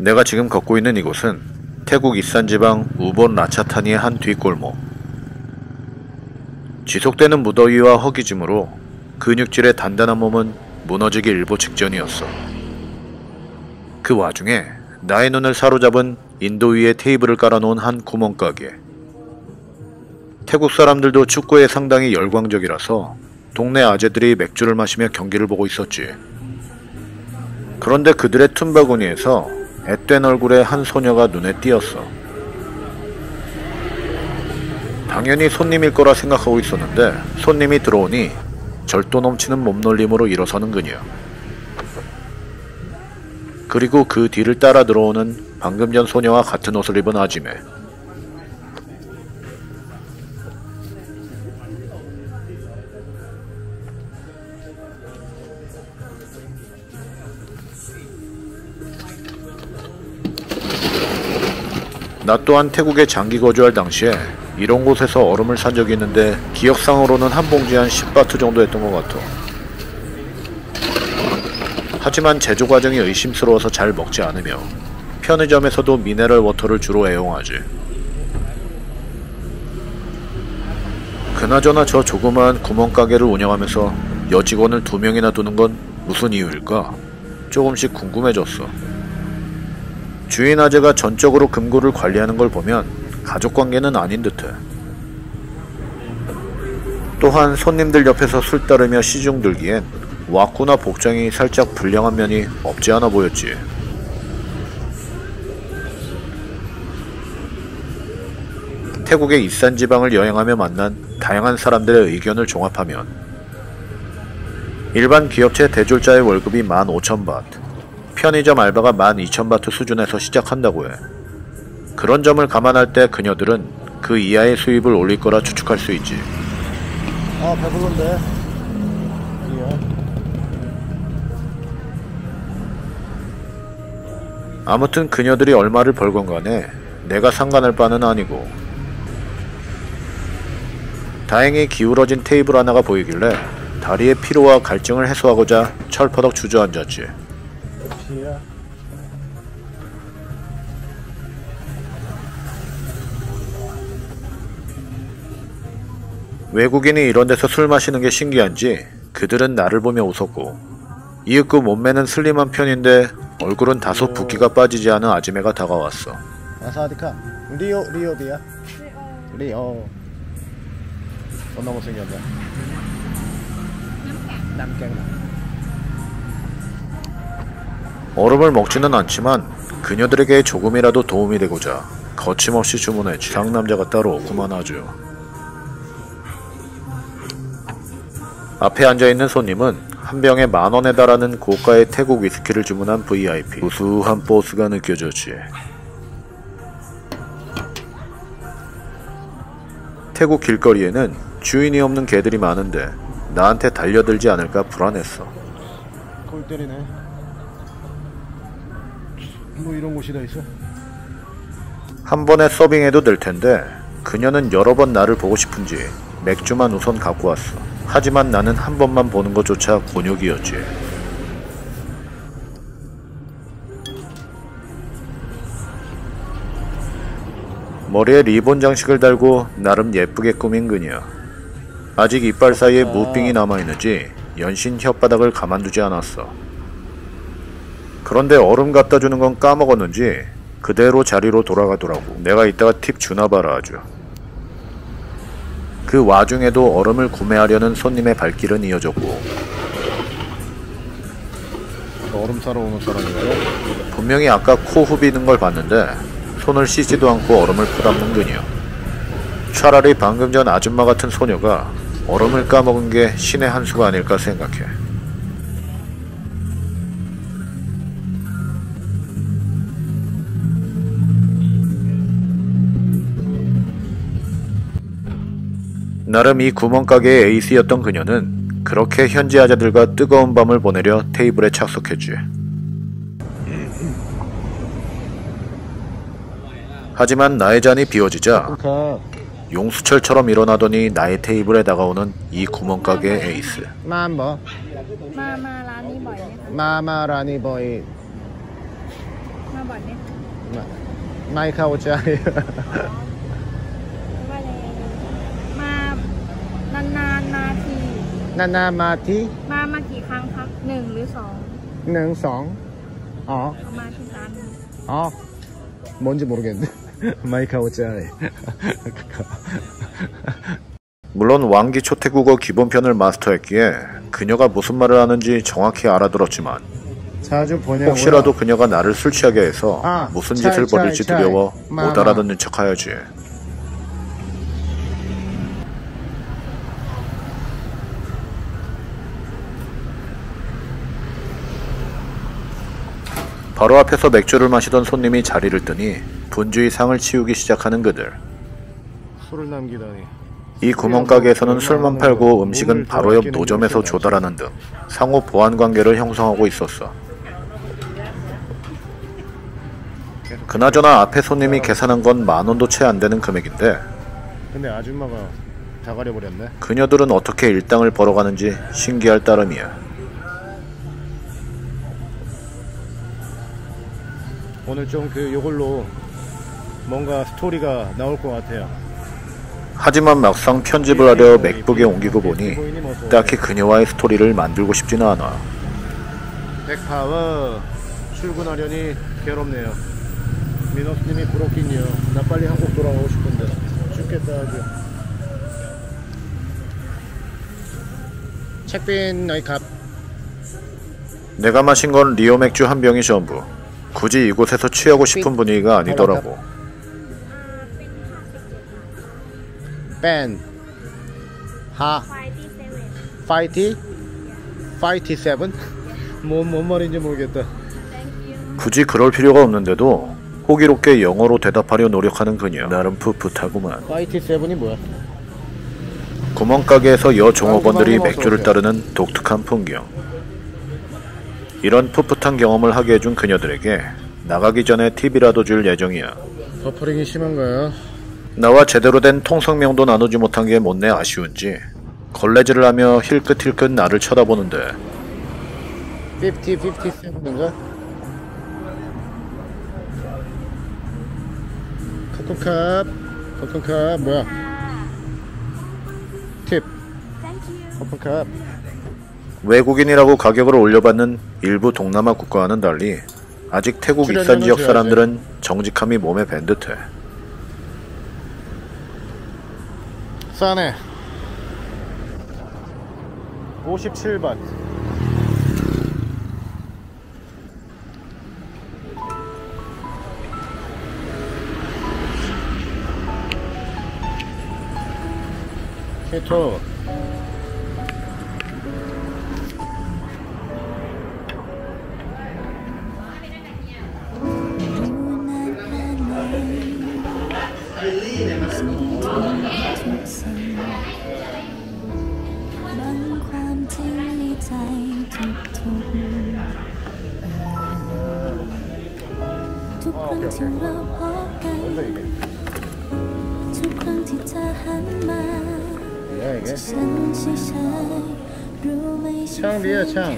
내가 지금 걷고 있는 이곳은 태국 이산지방 우본 라차타니의 한 뒷골목. 지속되는 무더위와 허기짐으로 근육질의 단단한 몸은 무너지기 일보 직전이었어. 그 와중에 나의 눈을 사로잡은 인도 위에 테이블을 깔아놓은 한 구멍가게. 태국 사람들도 축구에 상당히 열광적이라서 동네 아재들이 맥주를 마시며 경기를 보고 있었지. 그런데 그들의 틈바구니에서 앳된 얼굴의 한 소녀가 눈에 띄었어. 당연히 손님일 거라 생각하고 있었는데 손님이 들어오니 절도 넘치는 몸놀림으로 일어서는 그녀. 그리고 그 뒤를 따라 들어오는 방금 전 소녀와 같은 옷을 입은 아지매. 나 또한 태국에 장기 거주할 당시에 이런 곳에서 얼음을 산 적이 있는데 기억상으로는 한 봉지 한 10바트 정도 했던 것 같아. 하지만 제조 과정이 의심스러워서 잘 먹지 않으며 편의점에서도 미네랄 워터를 주로 애용하지. 그나저나 저 조그마한 구멍가게를 운영하면서 여직원을 2명이나 두는 건 무슨 이유일까? 조금씩 궁금해졌어. 주인 아재가 전적으로 금고를 관리하는 걸 보면 가족관계는 아닌 듯해. 또한 손님들 옆에서 술 따르며 시중 들기엔 와꾸나 복장이 살짝 불량한 면이 없지 않아 보였지. 태국의 이산지방을 여행하며 만난 다양한 사람들의 의견을 종합하면 일반 기업체 대졸자의 월급이 15,000바트, 편의점 알바가 12,000바트 수준에서 시작한다고 해. 그런 점을 감안할 때 그녀들은 그 이하의 수입을 올릴 거라 추측할 수 있지. 아, 배부른데. 아무튼 그녀들이 얼마를 벌건 간에 내가 상관할 바는 아니고. 다행히 기울어진 테이블 하나가 보이길래 다리의 피로와 갈증을 해소하고자 철퍼덕 주저앉았지. 외국인이 이런 데서 술 마시는 게 신기한지 그들은 나를 보며 웃었고, 이윽고 몸매는 슬림한 편인데 얼굴은 다소 붓기가 빠지지 않은 아지매가 다가왔어. 아사디카 리오비야. 리오. 존나 못생겼네. 남갱. 얼음을 먹지는 않지만 그녀들에게 조금이라도 도움이 되고자 거침없이 주문해 취한 남자가 따로 없구만 하죠. 앞에 앉아있는 손님은 한 병에 10,000원에 달하는 고가의 태국 위스키를 주문한 VIP. 우수한 보스가 느껴졌지. 태국 길거리에는 주인이 없는 개들이 많은데 나한테 달려들지 않을까 불안했어. 골 때리네. 뭐 이런 곳이 다 있어? 한 번에 서빙해도 될 텐데 그녀는 여러 번 나를 보고 싶은지 맥주만 우선 갖고 왔어. 하지만 나는 한 번만 보는 것조차 곤욕이었지. 머리에 리본 장식을 달고 나름 예쁘게 꾸민 그녀. 아직 이빨 사이에 무빙이 남아있는지 연신 혓바닥을 가만두지 않았어. 그런데 얼음 갖다 주는 건 까먹었는지 그대로 자리로 돌아가더라고. 내가 이따가 팁 주나 봐라 아주. 그 와중에도 얼음을 구매하려는 손님의 발길은 이어졌고. 얼음 사러 오는 사람인가요? 분명히 아까 코 후비는 걸 봤는데 손을 씻지도 않고 얼음을 퍼담는 그녀. 차라리 방금 전 아줌마 같은 소녀가 얼음을 까먹은 게 신의 한 수가 아닐까 생각해. 나름 이 구멍가게의 에이스였던 그녀는 그렇게 현지 아재들과 뜨거운 밤을 보내려 테이블에 착석했지. 하지만 나의 잔이 비워지자 용수철처럼 일어나더니 나의 테이블에 다가오는 이 구멍가게의 에이스. 마마라니보이. บ่อนเนี่ยไม่เข้าใจมานานๆมาทีนานๆมาทีมากี่ครั้งครับหนึ่งหรือสองหนึ่งสองอ๋อมาที่ร้านอ๋อ뭔지모르겠는데 마이카 오짜이. 물론 왕기 초태국어 기본편을 마스터했기에 그녀가 무슨 말을 하는지 정확히 알아들었지만 혹시라도 그녀가 나를 술 취하게 해서 무슨 짓을 벌일지 두려워 못 알아듣는 척하여지. 바로 앞에서 맥주를 마시던 손님이 자리를 뜨니 분주히 상을 치우기 시작하는 그들. 술을 남기다니. 이 구멍가게에서는 술만 팔고 음식은 바로 옆 노점에서 조달하는 등 상호 보완관계를 형성하고 있었어. 그나저나 앞에 손님이 계산한 건 10,000원도 채 안 되는 금액인데 근데 아줌마가 다 가려버렸네. 그녀들은 어떻게 일당을 벌어가는지 신기할 따름이야. 오늘 좀 요걸로 뭔가 스토리가 나올 것 같아요. 하지만 막상 편집을 하려 맥북에 옮기고 보니 딱히 그녀와의 스토리를 만들고 싶지는 않아. 백파워 출근하려니 괴롭네요. 민호스님이 부럽긴요. 나 빨리 한국 돌아오고 싶은데 죽겠다 아주. 책빈 너희 갑. 내가 마신 건 리오 맥주 한 병이 전부. 굳이 이곳에서 취하고 싶은 분위기가 아니더라고. 벤 하 파이티 세븐? 뭔 말인지 모르겠다. 굳이 그럴 필요가 없는데도 호기롭게 영어로 대답하려 노력하는 그녀. 나름 풋풋하구만. 파이티 세븐이 뭐야? 구멍가게에서 여 종업원들이 맥주를 따르는 독특한 풍경. 이런 풋풋한 경험을 하게 해준 그녀들에게 나가기 전에 팁이라도 줄 예정이야. 버퍼링이 심한가요? 나와 제대로 된 통성명도 나누지 못한 게 못내 아쉬운지 걸레질을 하며 힐끗힐끗 나를 쳐다보는데 50인가? 커튼컵 뭐야? 팁 커튼컵. 외국인이라고 가격을 올려받는 일부 동남아 국가와는 달리 아직 태국 익산 지역 사람들은 정직함이 몸에 밴 듯해. 싸네. 57밭. 케토. 창비야 창